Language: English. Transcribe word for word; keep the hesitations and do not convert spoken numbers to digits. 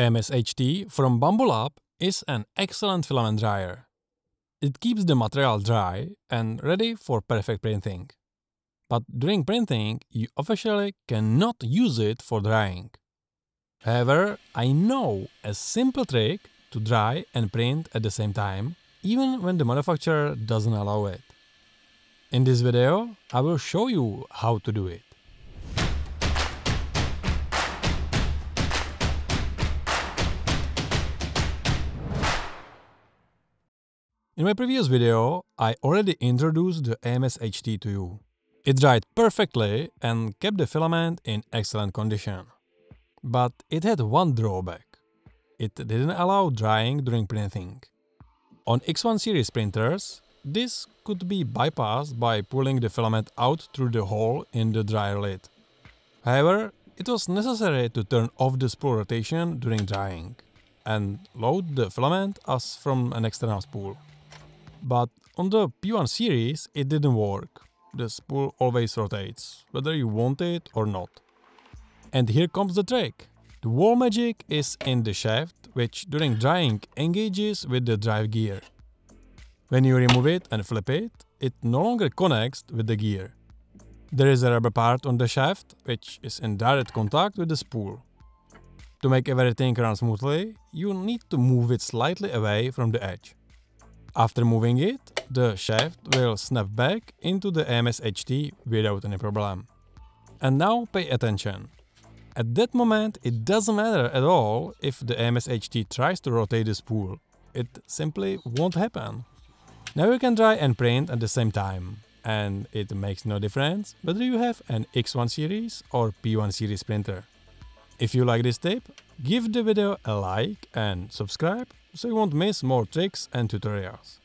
A M S H T from Bambu Lab is an excellent filament dryer. It keeps the material dry and ready for perfect printing. But during printing, you officially cannot use it for drying. However, I know a simple trick to dry and print at the same time, even when the manufacturer doesn't allow it. In this video, I will show you how to do it. In my previous video, I already introduced the A M S H T to you. It dried perfectly and kept the filament in excellent condition. But it had one drawback. It didn't allow drying during printing. On X one series printers, this could be bypassed by pulling the filament out through the hole in the dryer lid. However, it was necessary to turn off the spool rotation during drying and load the filament as from an external spool. But on the P one series it didn't work. The spool always rotates, whether you want it or not. And here comes the trick. The wall magic is in the shaft, which during drying engages with the drive gear. When you remove it and flip it, it no longer connects with the gear. There is a rubber part on the shaft, which is in direct contact with the spool. To make everything run smoothly, you need to move it slightly away from the edge. After moving it, the shaft will snap back into the A M S H T without any problem. And now pay attention. At that moment, it doesn't matter at all if the A M S H T tries to rotate the spool. It simply won't happen. Now you can dry and print at the same time, and it makes no difference whether you have an X one series or P one series printer. If you like this tip, give the video a like and subscribe so you won't miss more tricks and tutorials.